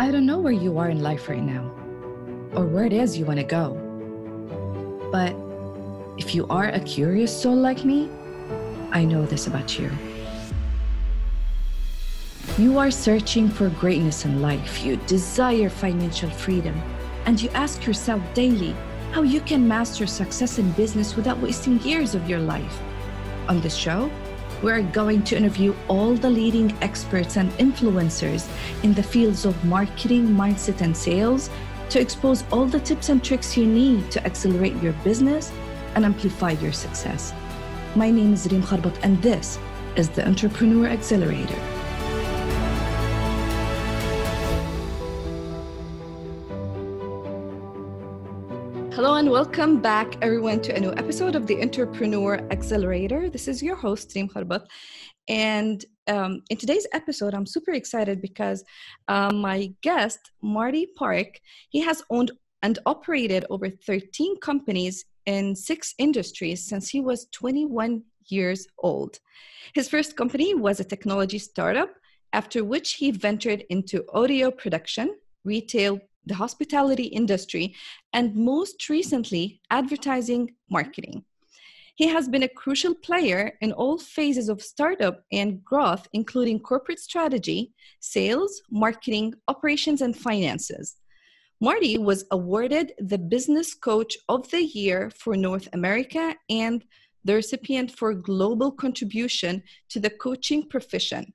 I don't know where you are in life right now or where it is you want to go. But if you are a curious soul like me, I know this about you. You are searching for greatness in life. You desire financial freedom. And you ask yourself daily how you can master success in business without wasting years of your life. On this show, we're going to interview all the leading experts and influencers in the fields of marketing, mindset, and sales to expose all the tips and tricks you need to accelerate your business and amplify your success. My name is Reem Kharbat, and this is The Entrepreneur Accelerator. Hello and welcome back, everyone, to a new episode of the Entrepreneur Accelerator. This is your host, Reem Kharbat. And in today's episode, I'm super excited because my guest, Marty Park, he has owned and operated over 13 companies in 6 industries since he was 21 years old. His first company was a technology startup, after which he ventured into audio production, retail, the hospitality industry, and most recently, advertising marketing. He has been a crucial player in all phases of startup and growth, including corporate strategy, sales, marketing, operations, and finances. Marty was awarded the Business Coach of the Year for North America and the recipient for global contribution to the coaching profession.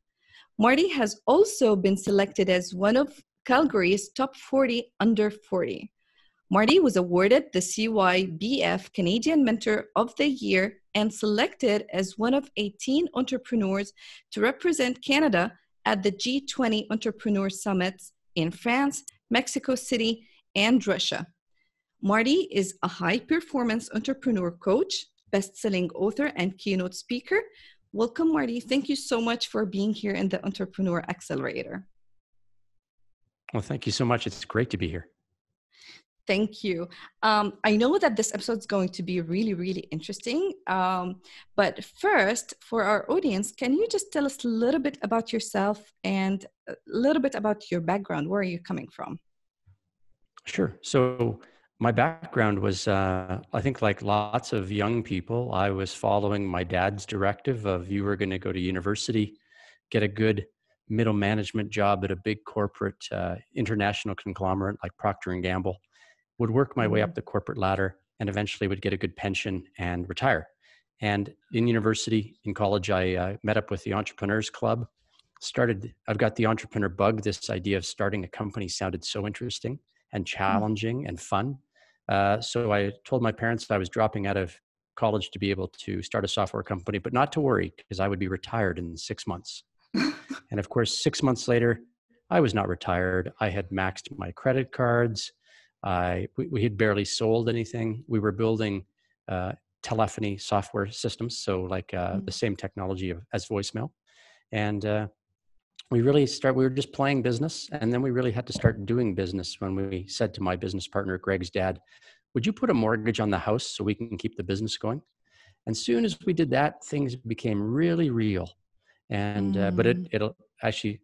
Marty has also been selected as one of Calgary's top 40 under 40. Marty was awarded the CYBF Canadian Mentor of the Year and selected as one of 18 entrepreneurs to represent Canada at the G20 Entrepreneur Summits in France, Mexico City, and Russia. Marty is a high-performance entrepreneur coach, best-selling author, and keynote speaker. Welcome, Marty. Thank you so much for being here in the Entrepreneur Accelerator. Well, thank you so much. It's great to be here. Thank you. I know that this episode is going to be really, really interesting. But first, for our audience, can you just tell us a little bit about yourself and a little bit about your background? Where are you coming from? Sure. So my background was, I think like lots of young people, I was following my dad's directive of you were going to go to university, get a good middle management job at a big corporate international conglomerate like Procter and Gamble, would work my way up the corporate ladder and eventually would get a good pension and retire. And in university, in college, I met up with the Entrepreneurs Club, I've got the entrepreneur bug. This idea of starting a company sounded so interesting and challenging and fun. So I told my parents I was dropping out of college to be able to start a software company, but not to worry because I would be retired in 6 months. And of course, 6 months later, I was not retired. I had maxed my credit cards. We had barely sold anything. We were building telephony software systems, so like the same technology as voicemail. And we were just playing business. And then we really had to start doing business when we said to my business partner, Greg's dad, would you put a mortgage on the house so we can keep the business going? And soon as we did that, things became really real. And, but it'll actually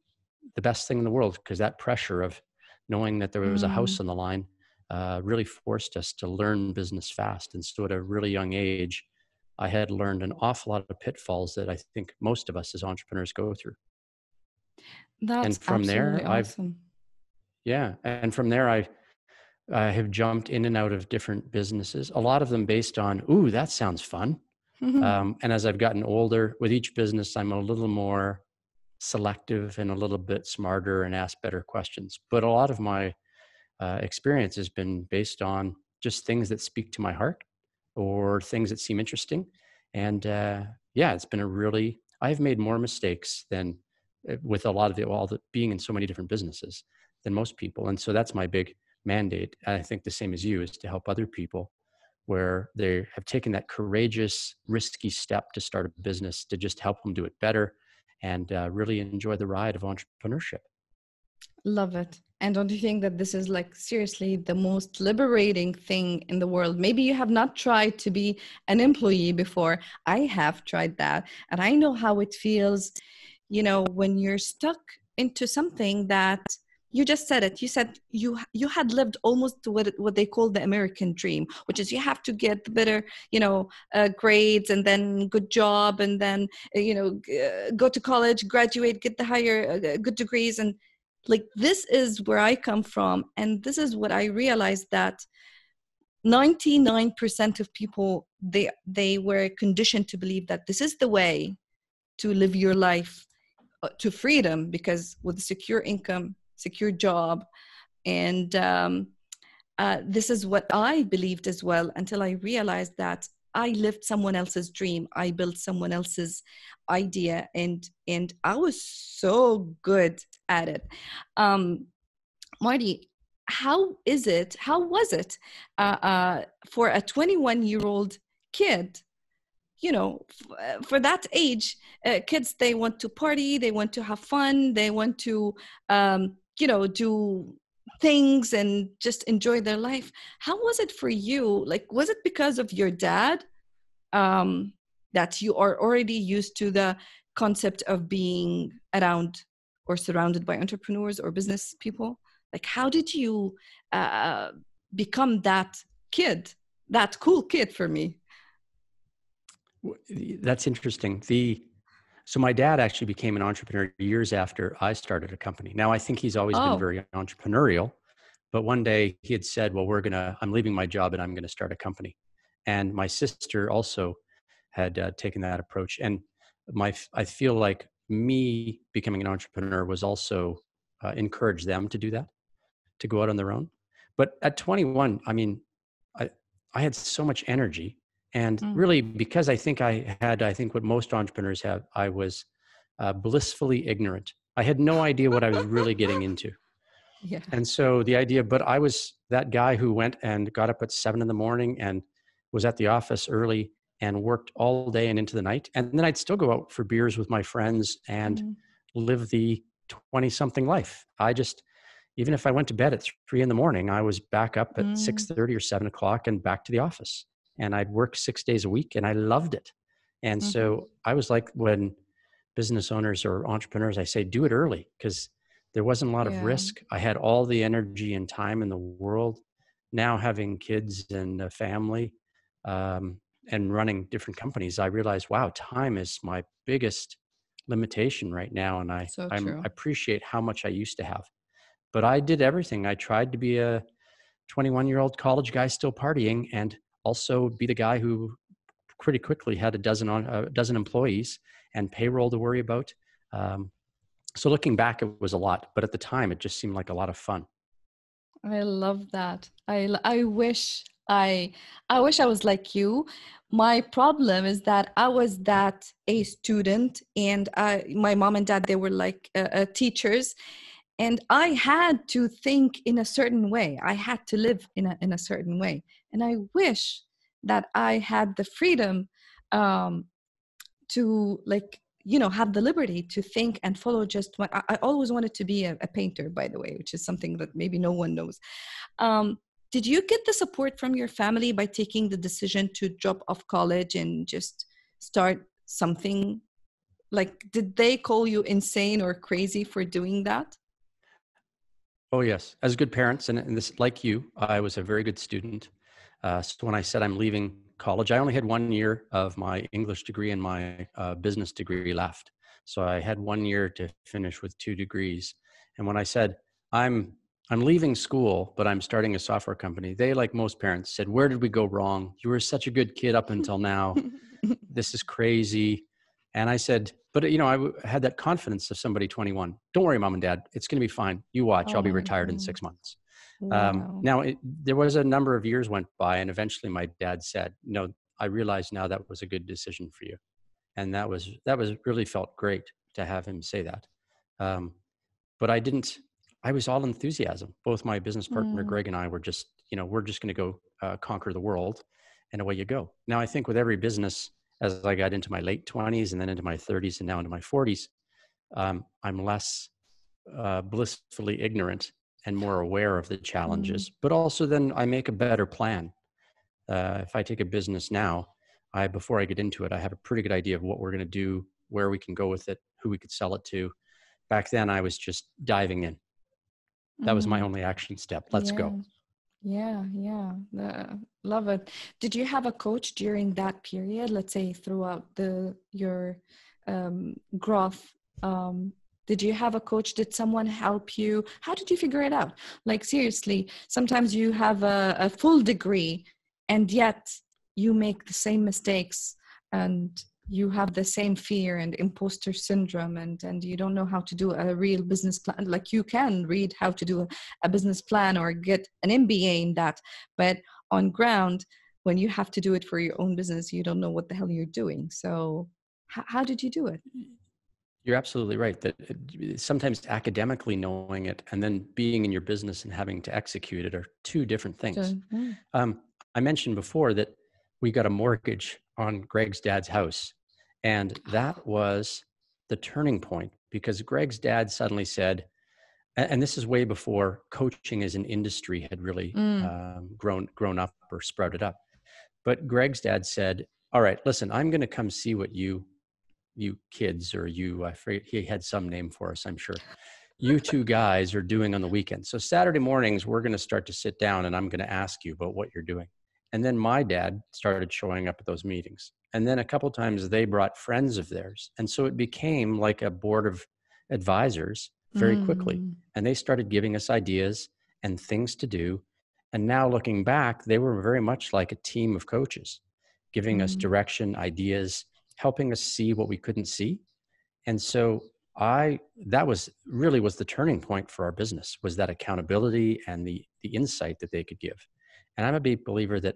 the best thing in the world, because that pressure of knowing that there was a house on the line, really forced us to learn business fast. And so at a really young age, I had learned an awful lot of pitfalls that I think most of us as entrepreneurs go through. And from there, I have jumped in and out of different businesses, a lot of them based on, ooh, that sounds fun. And as I've gotten older with each business, I'm a little more selective and a little bit smarter and ask better questions. But a lot of my experience has been based on just things that speak to my heart or things that seem interesting. And it's been I've made more mistakes than with a lot of being in so many different businesses than most people. And so that's my big mandate. And I think the same as you is to help other people where they have taken that courageous, risky step to start a business to just help them do it better and really enjoy the ride of entrepreneurship. Love it. And don't you think that this is like seriously the most liberating thing in the world? Maybe you have not tried to be an employee before. I have tried that. And I know how it feels, you know, when you're stuck into something that you just said it. You said you had lived almost what they call the American dream, which is you have to get better, grades, and then good job, and then go to college, graduate, get the higher good degrees, and like this is where I come from, and this is what I realized that 99% of people they were conditioned to believe that this is the way to live your life to freedom, because with a secure income, secure job, and this is what I believed as well, until I realized that I lived someone else's dream, I built someone else's idea, and I was so good at it. Marty, how was it for a 21-year-old kid? For that age, kids, they want to party, they want to have fun, they want to, do things and just enjoy their life. How was it for you? Like, was it because of your dad that you are already used to the concept of being around or surrounded by entrepreneurs or business people? Like, how did you become that cool kid for me? That's interesting. So my dad actually became an entrepreneur years after I started a company. Now, I think he's always been very entrepreneurial, but one day he had said, well, I'm leaving my job and I'm going to start a company. And my sister also had taken that approach. And I feel like me becoming an entrepreneur was also encourage them to do that, to go out on their own. But at 21, I mean, I had so much energy. And really, because I think what most entrepreneurs have, I was blissfully ignorant. I had no idea what I was really getting into. Yeah. And so but I was that guy who went and got up at 7 a.m. and was at the office early and worked all day and into the night. And then I'd still go out for beers with my friends and live the 20-something life. Even if I went to bed at 3 a.m, I was back up at 6:30 or 7 o'clock and back to the office. And I'd work 6 days a week and I loved it. And so I was like, when business owners or entrepreneurs, I say, do it early, because there wasn't a lot of risk. I had all the energy and time in the world. Now, having kids and a family and running different companies, I realized, wow, time is my biggest limitation right now. And I appreciate how much I used to have. But I did everything. I tried to be a 21-year-old college guy still partying, and also be the guy who pretty quickly had a dozen employees and payroll to worry about. So looking back, it was a lot, but at the time, it just seemed like a lot of fun. I love that. I wish I was like you. My problem is that I was a student, and my mom and dad, they were like teachers. And I had to think in a certain way. I had to live in a certain way. And I wish that I had the freedom to have the liberty to think and follow just what I always wanted to be a painter, by the way, which is something that maybe no one knows. Did you get the support from your family by taking the decision to drop off college and just start something? Like, did they call you insane or crazy for doing that? Oh, yes. As good parents, and this, like you, I was a very good student. So when I said I'm leaving college, I only had 1 year of my English degree and my business degree left. So I had 1 year to finish with 2 degrees. And when I said, I'm leaving school, but I'm starting a software company, they, like most parents, said, where did we go wrong? You were such a good kid up until now. This is crazy. And I said, but I had that confidence of somebody 21. Don't worry, mom and dad, it's going to be fine. You watch, I'll be retired in 6 months. Wow. There was a number of years went by, and eventually my dad said, no, I realize now that was a good decision for you. And that was really felt great to have him say that. But I was all enthusiasm. Both my business partner, Greg, and I were just, we're just going to go conquer the world, and away you go. Now, I think with every business, as I got into my late 20s and then into my 30s and now into my 40s, I'm less blissfully ignorant and more aware of the challenges. But also then I make a better plan. If I take a business now, before I get into it, I have a pretty good idea of what we're going to do, where we can go with it, who we could sell it to. Back then, I was just diving in. That was my only action step. Let's go. Yeah. Yeah. Love it. Did you have a coach during that period? Let's say throughout your growth, did you have a coach? Did someone help you? How did you figure it out? Like, seriously, sometimes you have a full degree and yet you make the same mistakes and you have the same fear and imposter syndrome, and you don't know how to do a real business plan. Like, you can read how to do a business plan or get an MBA in that, but on ground, when you have to do it for your own business, you don't know what the hell you're doing. So how did you do it? You're absolutely right that sometimes academically knowing it and then being in your business and having to execute it are two different things. Sure. I mentioned before that we got a mortgage on Greg's dad's house, and that was the turning point, because Greg's dad suddenly said, and this is way before coaching as an industry had really grown up or sprouted up, but Greg's dad said, all right, listen, I'm going to come see what you kids, or you, I forget, he had some name for us, I'm sure, you two guys are doing on the weekend. So Saturday mornings, we're going to start to sit down and I'm going to ask you about what you're doing. And then my dad started showing up at those meetings. And then a couple of times they brought friends of theirs. And so it became like a board of advisors very quickly. And they started giving us ideas and things to do. And now looking back, they were very much like a team of coaches, giving us direction, ideas, helping us see what we couldn't see. And so that was really the turning point for our business, was that accountability and the insight that they could give. And I'm a big believer that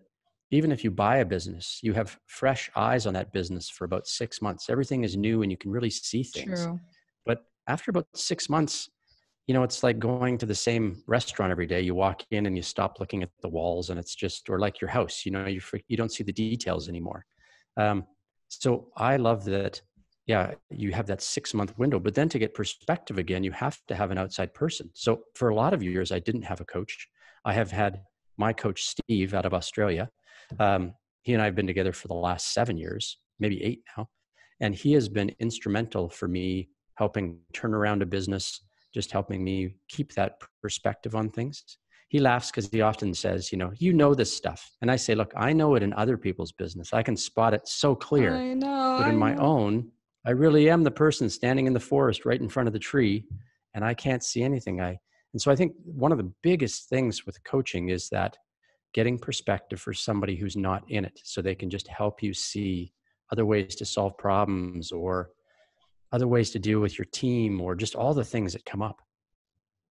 even if you buy a business, you have fresh eyes on that business for about 6 months. Everything is new and you can really see things. True. But after about 6 months, you know, it's like going to the same restaurant every day. You walk in and you stop looking at the walls, and it's just, or like your house, you know, you don't see the details anymore. So I love that. Yeah. You have that 6 month window, but then to get perspective again, you have to have an outside person. So for a lot of years, I didn't have a coach. I have had my coach, Steve, out of Australia. He and I have been together for the last 7 years, maybe 8 now. And he has been instrumental for me, helping turn around a business, just helping me keep that perspective on things. He laughs because he often says, you know this stuff. And I say, look, I know it in other people's business. I can spot it so clear. I know, but in my own, I really am the person standing in the forest right in front of the tree, and I can't see anything. And so I think one of the biggest things with coaching is that getting perspective for somebody who's not in it, so they can just help you see other ways to solve problems or other ways to deal with your team or just all the things that come up.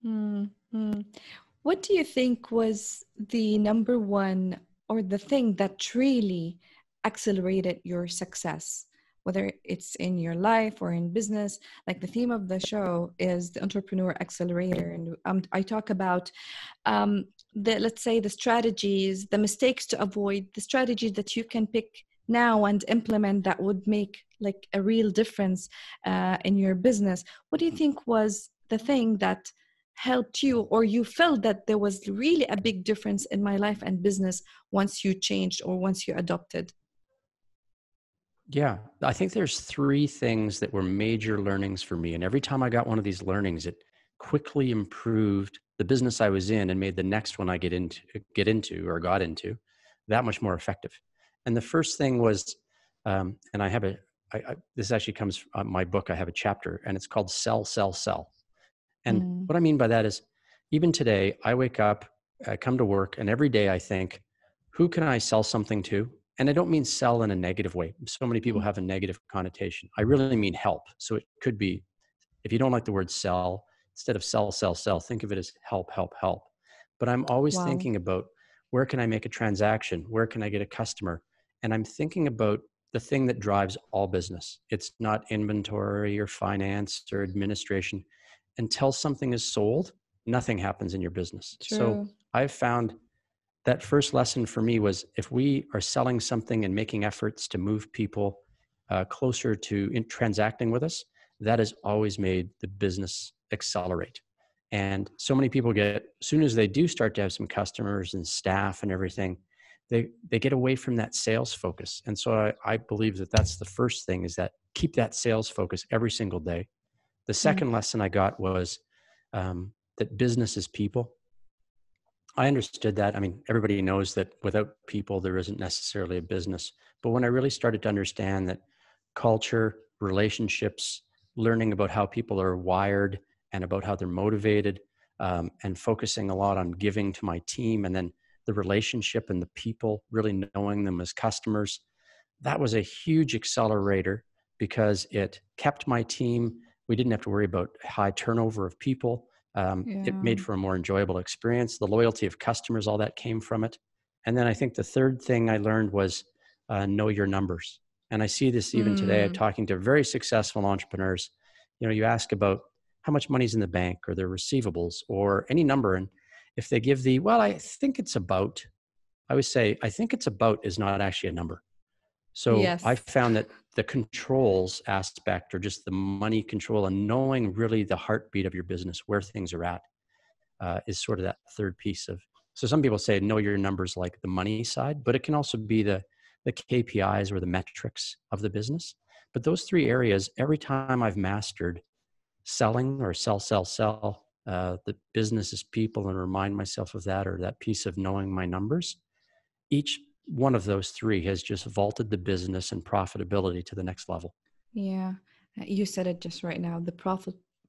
Mm-hmm. What do you think was the number one or the thing that really accelerated your success, whether it's in your life or in business? Like, the theme of the show is the Entrepreneur Accelerator. And I talk about, let's say, the strategies, the mistakes to avoid, the strategies that you can pick now and implement that would make like a real difference in your business. What do you think was the thing that helped you, or you felt that there was really a big difference in my life and business once you changed or once you adopted? Yeah, I think there's 3 things that were major learnings for me. And every time I got one of these learnings, it quickly improved the business I was in and made the next one I got into that much more effective. And the first thing was, and I have this actually comes from my book. I have a chapter and it's called Sell, Sell, Sell. And what I mean by that is, even today, I wake up, I come to work, and every day I think, who can I sell something to? And I don't mean sell in a negative way. So many people have a negative connotation. I really mean help. So it could be, if you don't like the word sell, instead of sell, sell, sell, think of it as help, help, help. But I'm always thinking about, where can I make a transaction? Where can I get a customer? And I'm thinking about the thing that drives all business. It's not inventory or finance or administration. Until something is sold, nothing happens in your business. True. So I've found that first lesson for me was, if we are selling something and making efforts to move people closer to transacting with us, that has always made the business accelerate. And so many people get, as soon as they do start to have some customers and staff and everything, they get away from that sales focus. And so I believe that that's the first thing, is that keep that sales focus every single day. The second lesson I got was that business is people. I understood that. I mean, everybody knows that without people, there isn't necessarily a business. But when I really started to understand that culture, relationships, learning about how people are wired and about how they're motivated, and focusing a lot on giving to my team, and then the relationship and the people, really knowing them as customers, that was a huge accelerator because it kept my team. We didn't have to worry about high turnover of people. It made for a more enjoyable experience. The loyalty of customers, all that came from it. And then I think the third thing I learned was know your numbers. And I see this even today. I'm talking to very successful entrepreneurs. You know, you ask about how much money's in the bank or their receivables or any number. And if they give the, well, I think it's about, I would say, I think it's about is not actually a number. So yes. I found that the controls aspect, or just the money control and knowing really the heartbeat of your business, where things are at, is sort of that third piece of, so some people say, know your numbers like the money side, but it can also be the KPIs or the metrics of the business. But those three areas, every time I've mastered selling or sell, the business is people, and remind myself of that, or that piece of knowing my numbers, each one of those three has just vaulted the business and profitability to the next level. Yeah. You said it just right now, the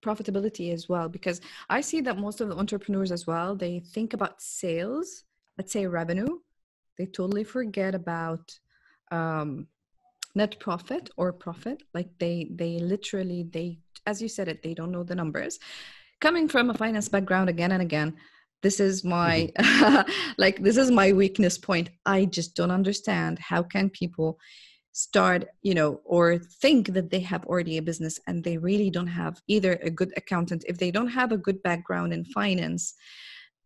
profitability as well, because I see that most of the entrepreneurs as well, they think about sales, let's say revenue. They totally forget about, net profit or profit. Like they literally, as you said it, they don't know the numbers. Coming from a finance background again and again, this is my, this is my weakness point. I just don't understand how can people start, you know, or think that they have already a business and they really don't have either a good accountant. If they don't have a good background in finance,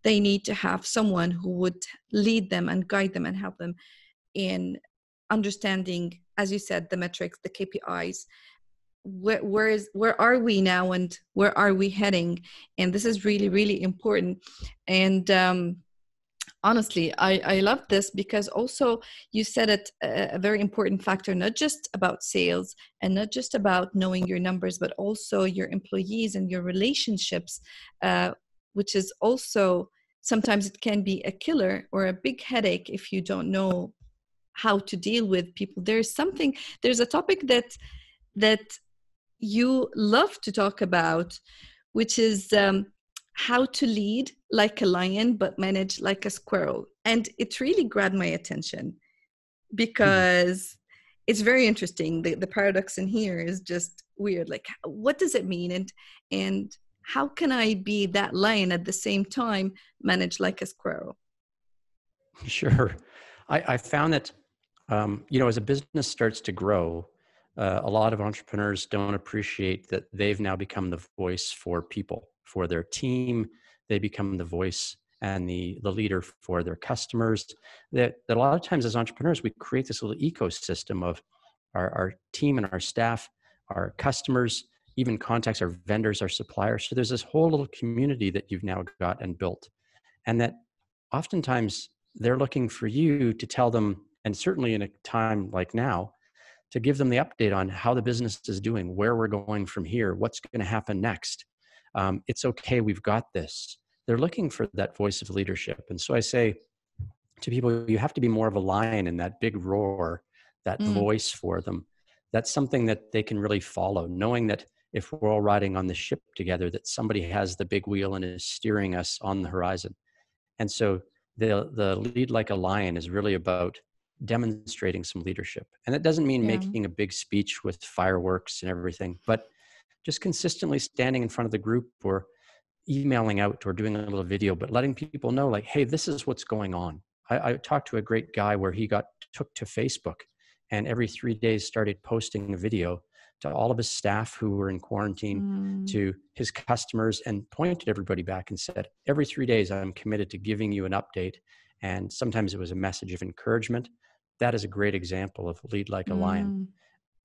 they need to have someone who would lead them and guide them and help them in understanding, as you said, the metrics, the KPIs, where are we now and where are we heading? And this is really, really important. And honestly, I love this because also you said it, a very important factor, not just about sales and not just about knowing your numbers, but also your employees and your relationships, which is also sometimes it can be a killer or a big headache if you don't know how to deal with people. There's a topic that you love to talk about, which is how to lead like a lion, but manage like a squirrel. And it really grabbed my attention because it's very interesting. The paradox in here is just weird. Like, what does it mean? And how can I be that lion at the same time, manage like a squirrel? Sure. I found that, you know, as a business starts to grow, a lot of entrepreneurs don't appreciate that they've now become the voice for people, for their team. They become the voice and the leader for their customers. That a lot of times as entrepreneurs, we create this little ecosystem of our team and our staff, our customers, even contacts, our vendors, our suppliers. So there's this whole little community that you've now got and built. And that oftentimes they're looking for you to tell them, and certainly in a time like now, to give them the update on how the business is doing, where we're going from here, what's going to happen next. It's okay, we've got this. They're looking for that voice of leadership. And so I say to people, you have to be more of a lion in that big roar, that voice for them. That's something that they can really follow, knowing that if we're all riding on the ship together, that somebody has the big wheel and is steering us on the horizon. And so the lead like a lion is really about demonstrating some leadership. And it doesn't mean making a big speech with fireworks and everything, but just consistently standing in front of the group or emailing out or doing a little video, but letting people know, like, hey, this is what's going on. I talked to a great guy where he took to Facebook and every 3 days started posting a video to all of his staff who were in quarantine, to his customers, and pointed everybody back and said, every 3 days, I'm committed to giving you an update. And sometimes it was a message of encouragement. That is a great example of lead like a lion.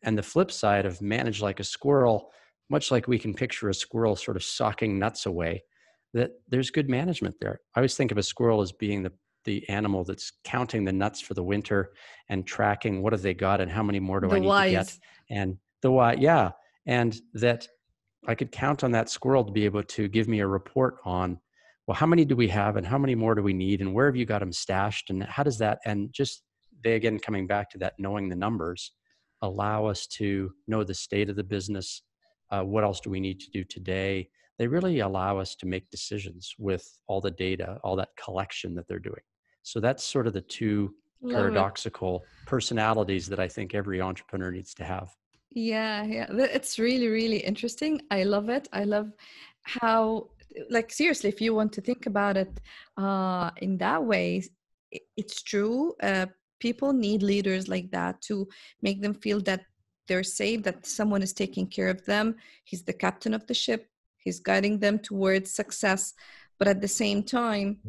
And the flip side of manage like a squirrel, much like we can picture a squirrel sort of socking nuts away, that there's good management there. I always think of a squirrel as being the animal that's counting the nuts for the winter and tracking what have they got and how many more do I need to get. And the why, yeah. And that I could count on that squirrel to be able to give me a report on, well, how many do we have and how many more do we need and where have you got them stashed and how does that, and just they, again, coming back to that, knowing the numbers, allow us to know the state of the business. What else do we need to do today? They really allow us to make decisions with all the data, all that collection that they're doing. So that's sort of the two paradoxical personalities that I think every entrepreneur needs to have. Yeah, yeah. It's really, really interesting. I love it. I love how, like, seriously, if you want to think about it in that way, it's true. People need leaders like that to make them feel that they're safe, that someone is taking care of them. He's the captain of the ship. He's guiding them towards success. But at the same time,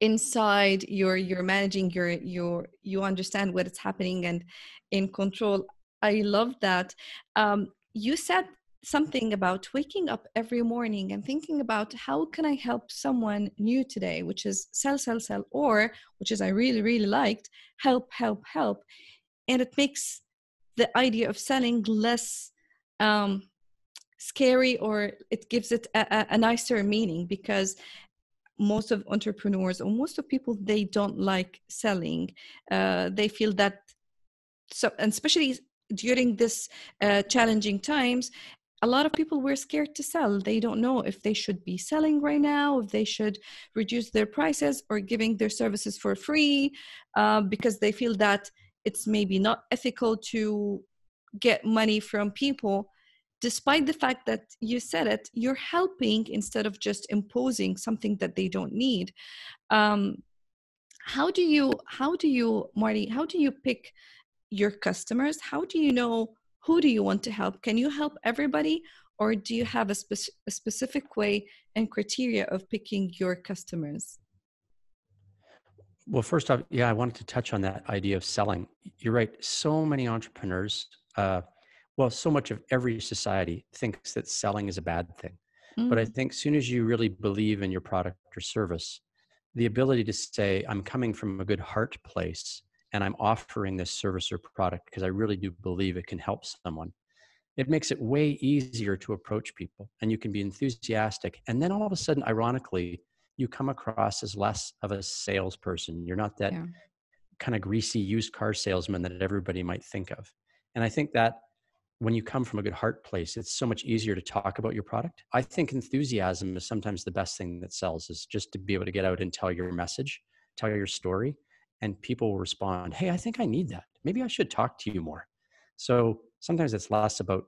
inside you're managing you understand what is happening and in control. I love that. You said something about waking up every morning and thinking about how can I help someone new today, which is sell, sell, sell, or which is I really, really liked, help, help, help. And it makes the idea of selling less scary, or it gives it a nicer meaning, because most of entrepreneurs or most of people, they don't like selling. They feel that, so, and especially during this challenging times, a lot of people were scared to sell. They don't know if they should be selling right now, if they should reduce their prices or giving their services for free, because they feel that it's maybe not ethical to get money from people. Despite the fact that you said it, you're helping instead of just imposing something that they don't need. Marty, how do you pick your customers? How do you know who do you want to help? Can you help everybody, or do you have a specific way and criteria of picking your customers? Well, first off, yeah, I wanted to touch on that idea of selling. You're right. So many entrepreneurs, well, so much of every society thinks that selling is a bad thing. Mm-hmm. But I think as soon as you really believe in your product or service, the ability to say, I'm coming from a good heart place, and I'm offering this service or product because I really do believe it can help someone. It makes it way easier to approach people, and you can be enthusiastic. And then all of a sudden, ironically, you come across as less of a salesperson. You're not that kind of greasy used car salesman that everybody might think of. And I think that when you come from a good heart place, it's so much easier to talk about your product. I think enthusiasm is sometimes the best thing that sells, is just to be able to get out and tell your message, tell your story. And people will respond, hey, I think I need that. Maybe I should talk to you more. So sometimes it's less about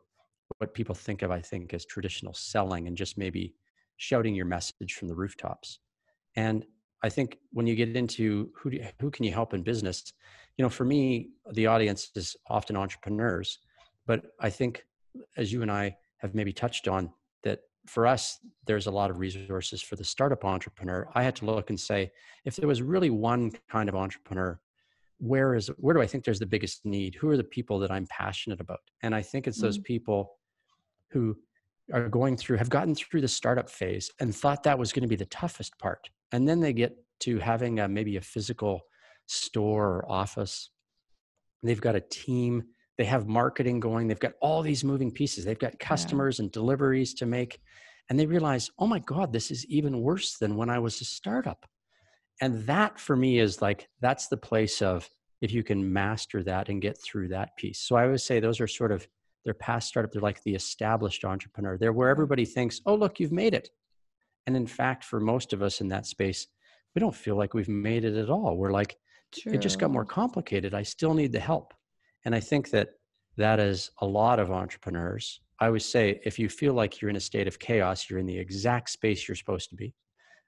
what people think of, I think, as traditional selling and just maybe shouting your message from the rooftops. And I think when you get into who can you help in business, you know, for me, the audience is often entrepreneurs. But I think, as you and I have maybe touched on, that for us, there's a lot of resources for the startup entrepreneur. I had to look and say, if there was really one kind of entrepreneur, where do I think there's the biggest need? Who are the people that I'm passionate about? And I think it's those people who are have gotten through the startup phase and thought that was going to be the toughest part. And then they get to having maybe a physical store or office. They've got a team. They have marketing going. They've got all these moving pieces. They've got customers and deliveries to make. And they realize, oh my God, this is even worse than when I was a startup. And that for me is like, that's the place of, if you can master that and get through that piece. So I always say those are sort of their past startup. They're like the established entrepreneur. They're where everybody thinks, oh, look, you've made it. And in fact, for most of us in that space, we don't feel like we've made it at all. We're like, it just got more complicated. I still need the help. And I think that is a lot of entrepreneurs. I always say, if you feel like you're in a state of chaos, you're in the exact space you're supposed to be.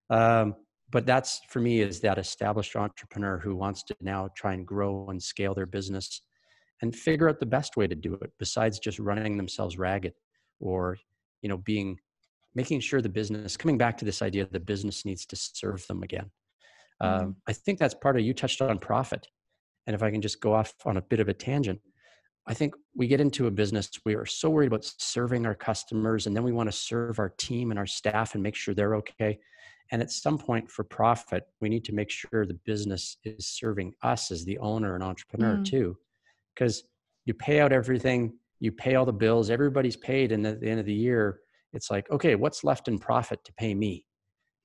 But that's, for me, is that established entrepreneur who wants to now try and grow and scale their business and figure out the best way to do it, besides just running themselves ragged or, you know, making sure the business, coming back to this idea, the business needs to serve them again. I think that's part of, you touched on profit. And if I can just go off on a bit of a tangent, I think we get into a business, we are so worried about serving our customers, and then we want to serve our team and our staff and make sure they're okay. And at some point, for profit, we need to make sure the business is serving us as the owner and entrepreneur too, because you pay out everything, you pay all the bills, everybody's paid, and at the end of the year, it's like, okay, what's left in profit to pay me?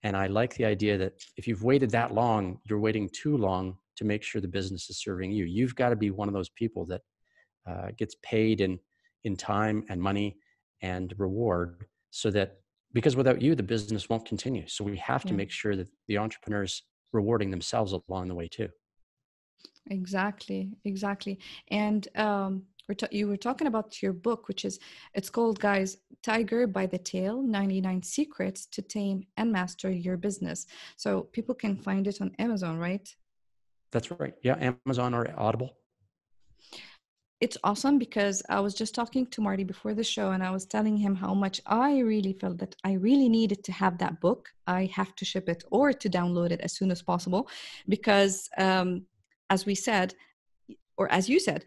And I like the idea that if you've waited that long, you're waiting too long to make sure the business is serving you. You've got to be one of those people that gets paid in time and money and reward, so that, because without you, the business won't continue. So we have to make sure that the entrepreneurs rewarding themselves along the way too. Exactly, exactly. And you were talking about your book, which is, it's called, guys, Tiger by the Tail, 99 Secrets to Tame and Master Your Business. So people can find it on Amazon, right? That's right. Yeah, Amazon or Audible. It's awesome, because I was just talking to Marty before the show, and I was telling him how much I really felt that I really needed to have that book. I have to ship it or to download it as soon as possible, because as we said, or as you said,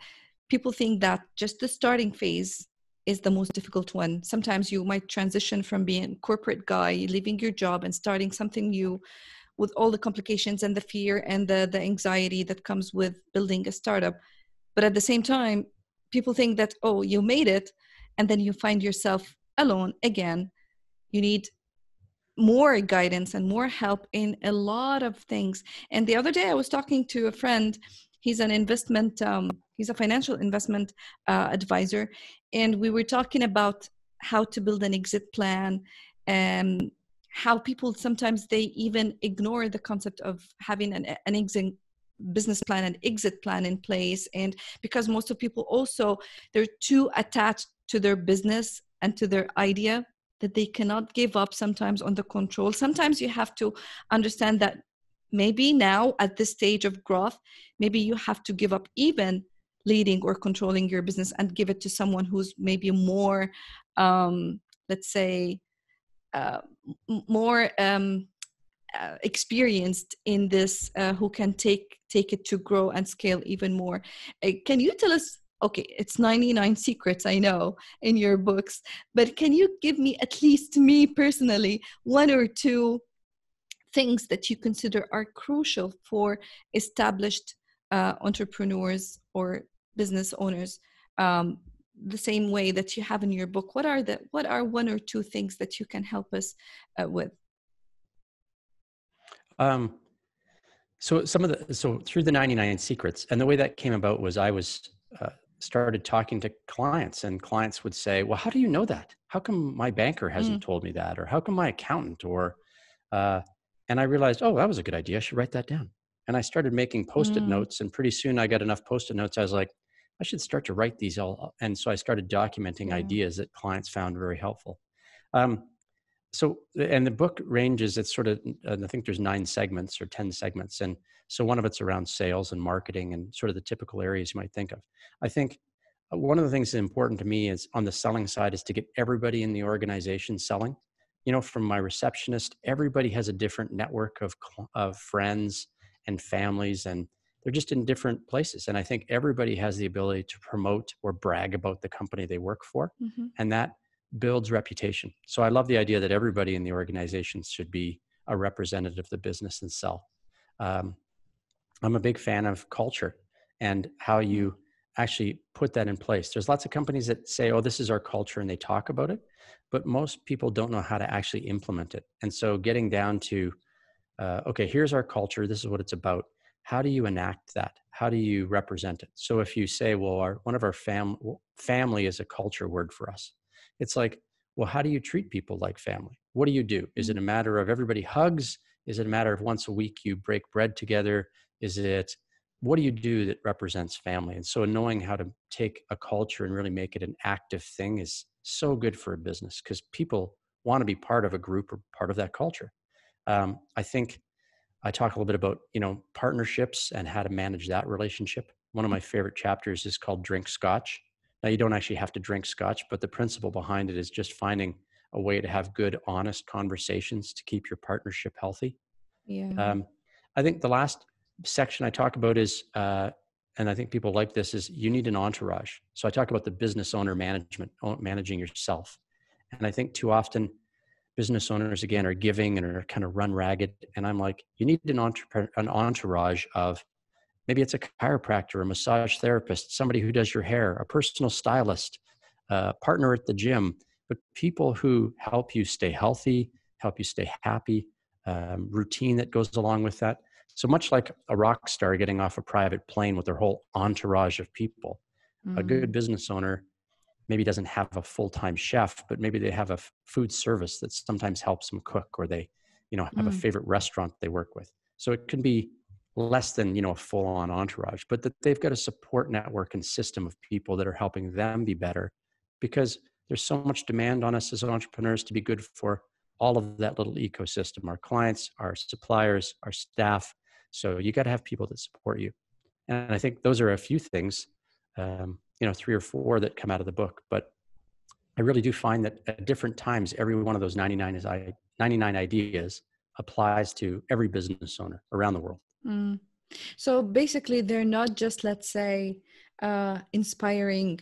people think that just the starting phase is the most difficult one. Sometimes you might transition from being a corporate guy, leaving your job and starting something new, with all the complications and the fear and the anxiety that comes with building a startup. But at the same time, people think that, oh, you made it, and then you find yourself alone again. You need more guidance and more help in a lot of things. And the other day I was talking to a friend. He's an investment, he's a financial investment advisor. And we were talking about how to build an exit plan, and how people sometimes, they even ignore the concept of having an exit business plan and exit plan in place. And because most of people also, they're too attached to their business and to their idea that they cannot give up sometimes on the control. Sometimes you have to understand that maybe now at this stage of growth, maybe you have to give up even leading or controlling your business and give it to someone who's maybe more, let's say, more experienced in this, who can take it to grow and scale even more. Can you tell us, okay, it's 99 secrets, I know, in your books, but can you give me, at least me personally, one or two things that you consider are crucial for established entrepreneurs or business owners, the same way that you have in your book? What are one or two things that you can help us with? So through the 99 secrets, and the way that came about was I was, started talking to clients, and clients would say, well, how do you know that? How come my banker hasn't told me that? Or how come my accountant? Or, and I realized, oh, that was a good idea. I should write that down. And I started making post-it notes, and pretty soon I got enough post-it notes. I was like, I should start to write these all up. And so I started documenting ideas that clients found very helpful. So, and the book ranges, it's sort of, I think there's 9 segments or 10 segments. And so one of it's around sales and marketing and sort of the typical areas you might think of. I think one of the things that's important to me is on the selling side is to get everybody in the organization selling. You know, from my receptionist, everybody has a different network of friends and families, and they're just in different places. And I think everybody has the ability to promote or brag about the company they work for. And that builds reputation. So I love the idea that everybody in the organization should be a representative of the business and sell. I'm a big fan of culture and how you actually put that in place. There's lots of companies that say, oh, this is our culture, and they talk about it, but most people don't know how to actually implement it. And so getting down to, okay, here's our culture. This is what it's about. How do you enact that? How do you represent it? So if you say, well, one of our family is a culture word for us. It's like, well, how do you treat people like family? What do you do? Is it a matter of everybody hugs? Is it a matter of once a week you break bread together? Is it, what do you do that represents family? And so knowing how to take a culture and really make it an active thing is so good for a business, because people want to be part of a group or part of that culture. I think I talk a little bit about, you know, partnerships and how to manage that relationship. One of my favorite chapters is called Drink Scotch. Now, you don't actually have to drink scotch, but the principle behind it is just finding a way to have good, honest conversations to keep your partnership healthy. Yeah. I think the last section I talk about is, and I think people like this, is you need an entourage. So I talk about the business owner management, managing yourself. And I think too often business owners, again, are giving and are kind of run ragged. And I'm like, you need an entourage of, maybe it's a chiropractor, a massage therapist, somebody who does your hair, a personal stylist, partner at the gym, but people who help you stay healthy, help you stay happy, routine that goes along with that. So much like a rock star getting off a private plane with their whole entourage of people, a good business owner maybe doesn't have a full-time chef, but maybe they have a food service that sometimes helps them cook, or they, you know, have a favorite restaurant they work with. So it can be less than, you know, a full-on entourage, but that they've got a support network and system of people that are helping them be better, because there's so much demand on us as entrepreneurs to be good for all of that little ecosystem, our clients, our suppliers, our staff. So you got to have people that support you. And I think those are a few things, you know, 3 or 4 that come out of the book. But I really do find that at different times, every one of those 99 ideas applies to every business owner around the world. So basically, they're not just, let's say, inspiring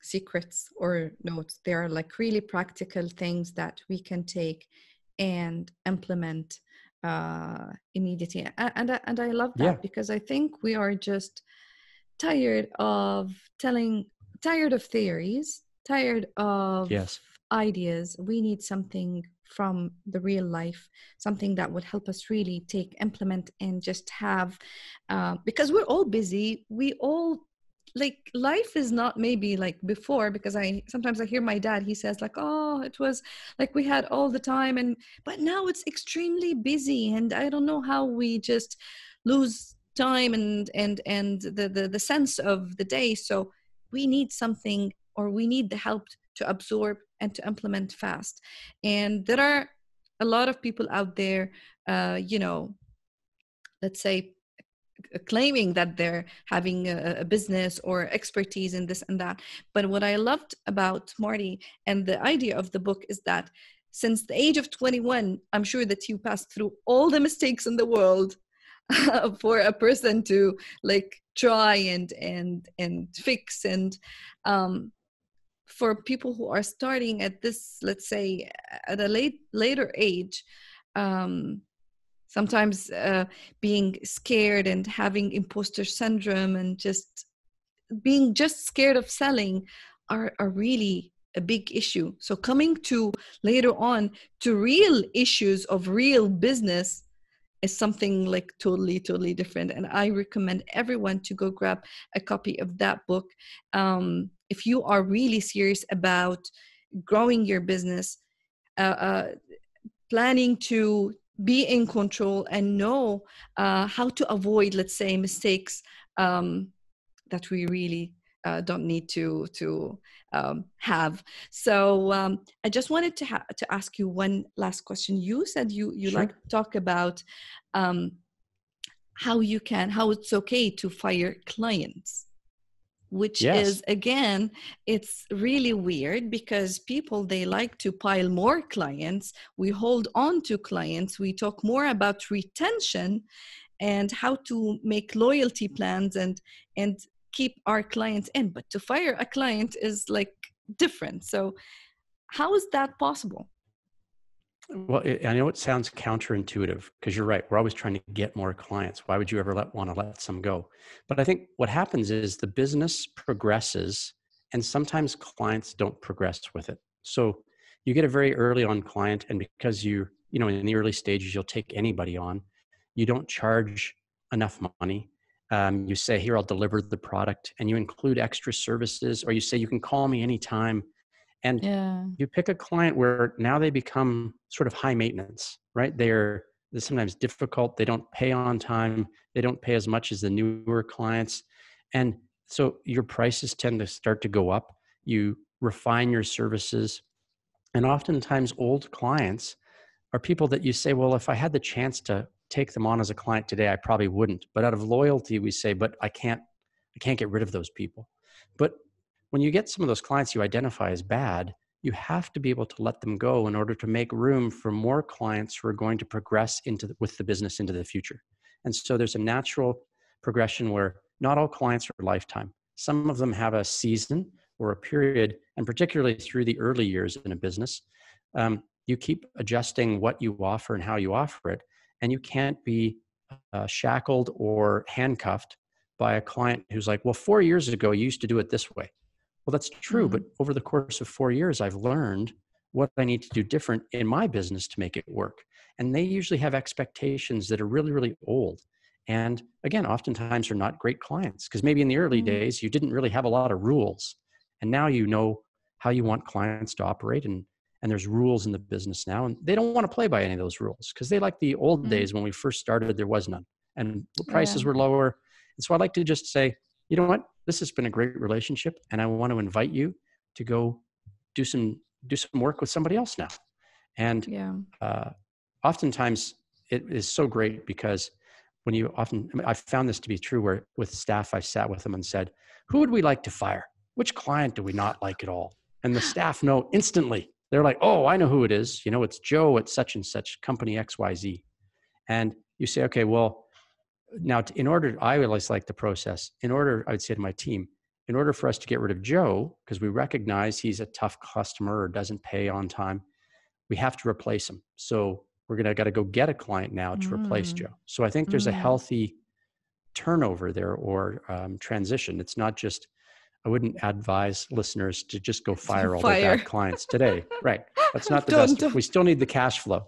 secrets or notes. They are like really practical things that we can take and implement immediately. And I love that, because I think we are just tired of theories, tired of ideas. We need something from the real life, something that would help us really take, implement, and just have, because we're all busy. We all, like, life is not maybe like before, because sometimes I hear my dad, he says like, oh, it was like we had all the time, but now it's extremely busy, and I don't know how we just lose time and the sense of the day. So we need something, or we need the help to absorb and to implement fast. And there are a lot of people out there, you know, let's say, claiming that they're having a business or expertise in this and that. But what I loved about Marty and the idea of the book is that since the age of 21, I'm sure that you passed through all the mistakes in the world for a person to like try and fix. And for people who are starting at this, let's say, at a later age, sometimes being scared and having imposter syndrome and just being just scared of selling are really a big issue. So coming to later on to real issues of real business is something like totally different. And I recommend everyone to go grab a copy of that book. If you are really serious about growing your business, planning to be in control and know how to avoid, let's say, mistakes that we really don't need to have. So I just wanted to ask you one last question. You said you like to talk about how it's okay to fire clients, which is, again, it's really weird, because people, they like to pile more clients. We hold on to clients. We talk more about retention and how to make loyalty plans and keep our clients in. But to fire a client is like different. So how is that possible? Well, I know it sounds counterintuitive, because you're right. We're always trying to get more clients. Why would you ever want to let some go? But I think what happens is the business progresses, and sometimes clients don't progress with it. So you get a very early on client, and because you know, in the early stages, you'll take anybody on. You don't charge enough money. You say, here, I'll deliver the product, and you include extra services, or you say, you can call me anytime. And you pick a client where now they become sort of high maintenance, right? They're sometimes difficult. They don't pay on time. They don't pay as much as the newer clients. And so your prices tend to start to go up. You refine your services. And oftentimes old clients are people that you say, well, if I had the chance to take them on as a client today, I probably wouldn't. But out of loyalty, we say, but I can't get rid of those people. But when you get some of those clients you identify as bad, you have to be able to let them go in order to make room for more clients who are going to progress with the business into the future. And so there's a natural progression where not all clients are lifetime. Some of them have a season or a period, and particularly through the early years in a business, you keep adjusting what you offer and how you offer it, and you can't be shackled or handcuffed by a client who's like, well, 4 years ago, you used to do it this way. Well, that's true. Mm-hmm. But over the course of 4 years, I've learned what I need to do different in my business to make it work. And they usually have expectations that are really, really old. And again, oftentimes are not great clients, because maybe in the early days, you didn't really have a lot of rules. And now you know how you want clients to operate, and there's rules in the business now. And they don't want to play by any of those rules, because they like the old days when we first started, there was none. And the prices were lower. And so I'd like to just say, you know what, this has been a great relationship, and I want to invite you to go do some work with somebody else now. And oftentimes it is so great, because when you often, I've found this to be true where with staff, I sat with them and said, who would we like to fire? Which client do we not like at all? And the staff know instantly. They're like, oh, I know who it is. You know, it's Joe at such and such company XYZ. And you say, okay, well, now in order, I always like the process. In order, I would say to my team, in order for us to get rid of Joe, because we recognize he's a tough customer or doesn't pay on time, we have to replace him. So we're going to got to go get a client now to replace Joe. So I think there's a healthy turnover there, or transition. It's not just, I wouldn't advise listeners to just go fire all their bad clients today. Right. That's not the best. We still need the cash flow.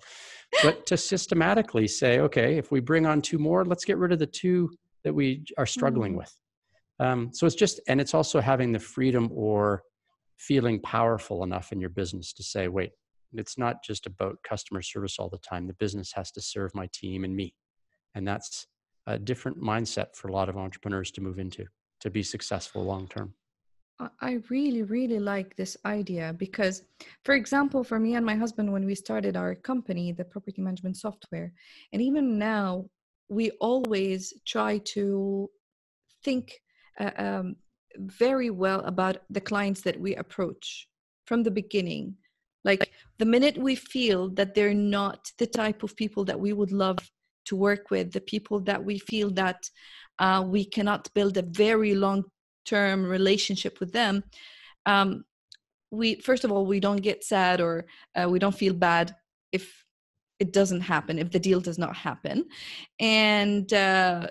But to systematically say, okay, if we bring on two more, let's get rid of the two that we are struggling with. So it's just, and it's also having the freedom or feeling powerful enough in your business to say, wait, it's not just about customer service all the time. The business has to serve my team and me. And that's a different mindset for a lot of entrepreneurs to move into, to be successful long-term. I really, really like this idea, because, for example, for me and my husband, when we started our company, the property management software, and even now, we always try to think very well about the clients that we approach from the beginning. Like the minute we feel that they're not the type of people that we would love to work with, the people that we feel that we cannot build a very long-term relationship with them, we first of all, we don't get sad, or we don't feel bad if it doesn't happen, if the deal does not happen. And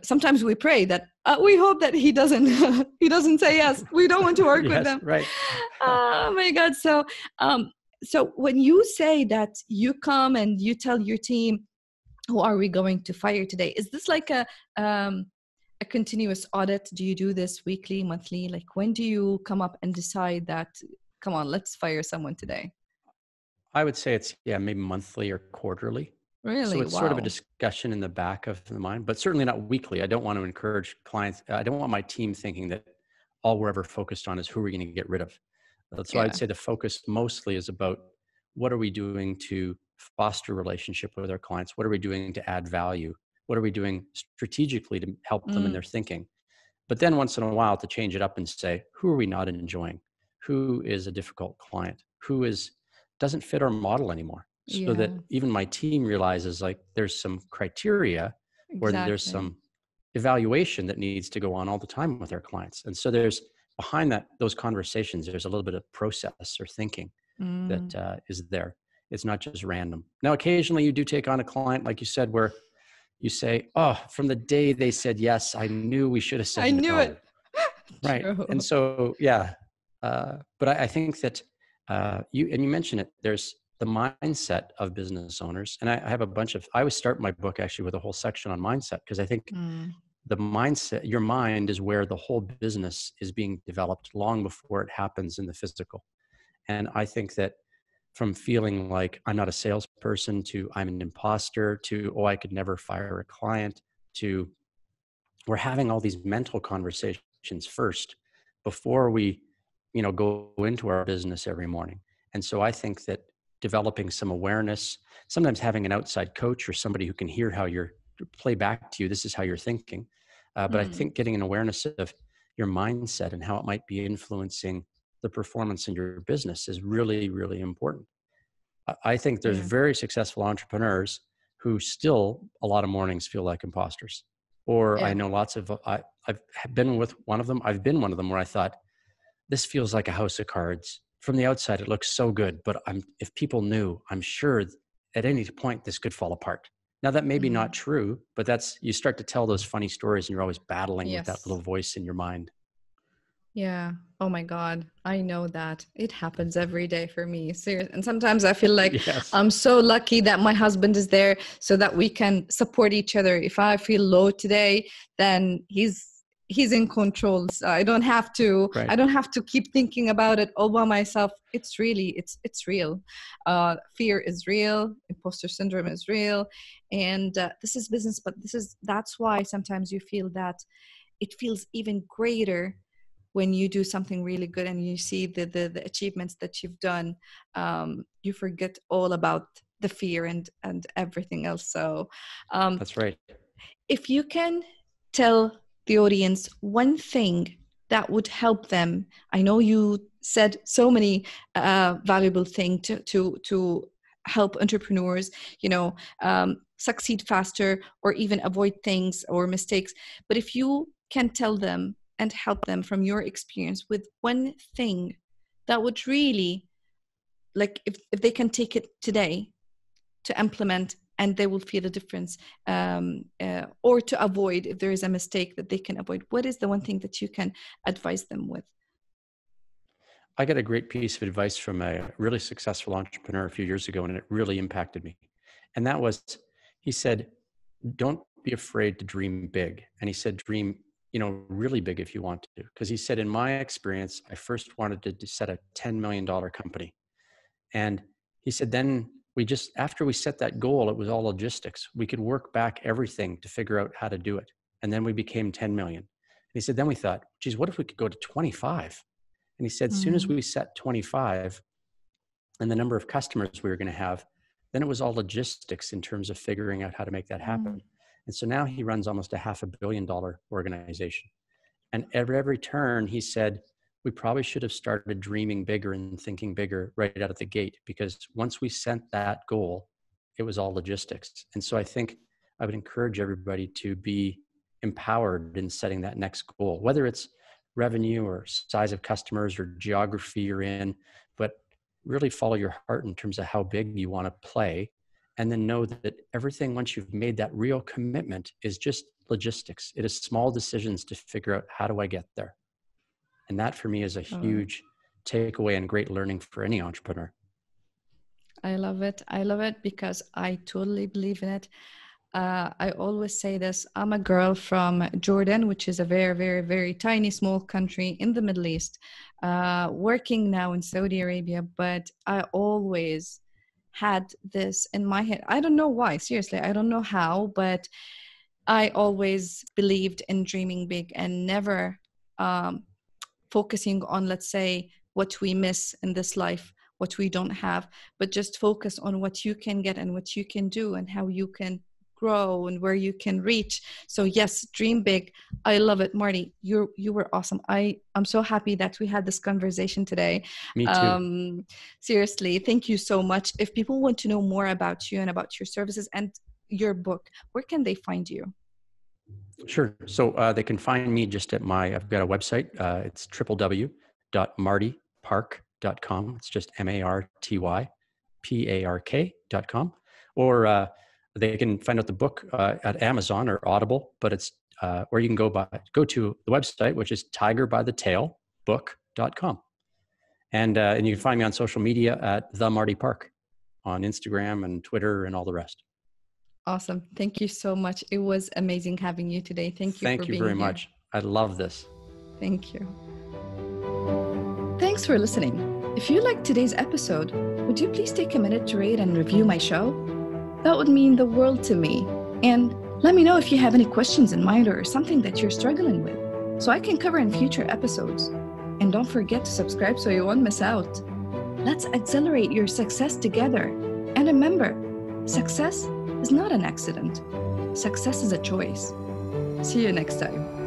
sometimes we pray that we hope that he doesn't he doesn't say yes. We don't want to work with them. Right. Oh my God. So. So when you say that you come and you tell your team, who are we going to fire today? Is this like a continuous audit? Do you do this weekly, monthly? Like, when do you come up and decide that, come on, let's fire someone today? I would say it's, maybe monthly or quarterly. Really? So it's sort of a discussion in the back of the mind, but certainly not weekly. I don't want to encourage clients. I don't want my team thinking that all we're ever focused on is who we're going to get rid of. So I'd say the focus mostly is about what are we doing to foster relationship with our clients? What are we doing to add value? What are we doing strategically to help them in their thinking? But then once in a while to change it up and say, who are we not enjoying? Who is a difficult client? Who doesn't fit our model anymore? So that even my team realizes, like, there's some criteria or there's some evaluation that needs to go on all the time with our clients. And so there's, behind that, those conversations, there's a little bit of process or thinking that is there. It's not just random. Now, occasionally you do take on a client, like you said, where you say, oh, from the day they said yes, I knew we should have said I knew it. Right. True. And so, but I think that you mentioned it, there's the mindset of business owners. And I have a bunch of, I always start my book actually with a whole section on mindset, because I think the mindset, your mind is where the whole business is being developed long before it happens in the physical. And I think that from feeling like I'm not a salesperson to I'm an imposter to, oh, I could never fire a client to, we're having all these mental conversations first before we, go into our business every morning. And so I think that developing some awareness, sometimes having an outside coach or somebody who can hear how you're play back to you, this is how you're thinking. But I think getting an awareness of your mindset and how it might be influencing the performance in your business is really, really important. I think there's very successful entrepreneurs who still a lot of mornings feel like imposters. Or I know lots of, I've been with one of them. I've been one of them where I thought, this feels like a house of cards. From the outside, it looks so good. But if people knew, I'm sure at any point this could fall apart. Now that may be not true, but you start to tell those funny stories and you're always battling with that little voice in your mind. Yeah. Oh my God. I know that. It happens every day for me. Seriously. And sometimes I feel like I'm so lucky that my husband is there so that we can support each other. If I feel low today, then he's in control. So I don't have to keep thinking about it all by myself. It's real. Fear is real. Imposter syndrome is real. And this is business, but that's why sometimes you feel that it feels even greater when you do something really good and you see the achievements that you've done. You forget all about the fear and everything else. So that's right. If you can tell the audience one thing that would help them, I know you said so many valuable things to help entrepreneurs, succeed faster or even avoid things or mistakes. But if you can tell them and help them from your experience with one thing that would really, like, if they can take it today to implement and they will feel a difference, or to avoid if there is a mistake that they can avoid, what is the one thing that you can advise them with? I got a great piece of advice from a really successful entrepreneur a few years ago, and it really impacted me. And that was, he said, don't be afraid to dream big. And he said, dream, really big if you want to. Because he said, in my experience, I first wanted to set a $10 million company. And he said, then after we set that goal, it was all logistics. We could work back everything to figure out how to do it. And then we became 10 million. And he said, then we thought, geez, what if we could go to 25? And he said, as soon as we set 25 and the number of customers we were going to have, then it was all logistics in terms of figuring out how to make that happen. And so now he runs almost a $500 million organization. And every turn, he said, we probably should have started dreaming bigger and thinking bigger right out of the gate, because once we sent that goal, it was all logistics. And so I think I would encourage everybody to be empowered in setting that next goal, whether it's revenue or size of customers or geography you're in, but really follow your heart in terms of how big you want to play. And then know that everything, once you've made that real commitment, is just logistics. It is small decisions to figure out, how do I get there? And that for me is a huge takeaway and great learning for any entrepreneur. I love it. I love it because I totally believe in it. I always say this. I'm a girl from Jordan, which is a very, very, very tiny, small country in the Middle East, working now in Saudi Arabia. But I always had this in my head. I don't know why. Seriously, I don't know how. But I always believed in dreaming big and never focusing on, let's say, what we miss in this life, what we don't have, but just focus on what you can get and what you can do and how you can grow and where you can reach. So yes, dream big. I love it. Marty, you were awesome. I'm so happy that we had this conversation today. Me too. Seriously, thank you so much. If people want to know more about you and about your services and your book, where can they find you? Sure. So they can find me just at I've got a website. It's www.martypark.com. It's just MARTYPARK.com. Or they can find out the book at Amazon or Audible, but it's or you can go to the website, which is tigerbythetailbook.com. And you can find me on social media at The Marty Park on Instagram and Twitter and all the rest. Awesome. Thank you so much. It was amazing having you today. Thank you. Thank you very much. I love this. Thank you. Thanks for listening. If you liked today's episode, would you please take a minute to rate and review my show? That would mean the world to me. And let me know if you have any questions in mind or something that you're struggling with, so I can cover in future episodes. And don't forget to subscribe so you won't miss out. Let's accelerate your success together. And remember, success is not an accident. Success is a choice. See you next time.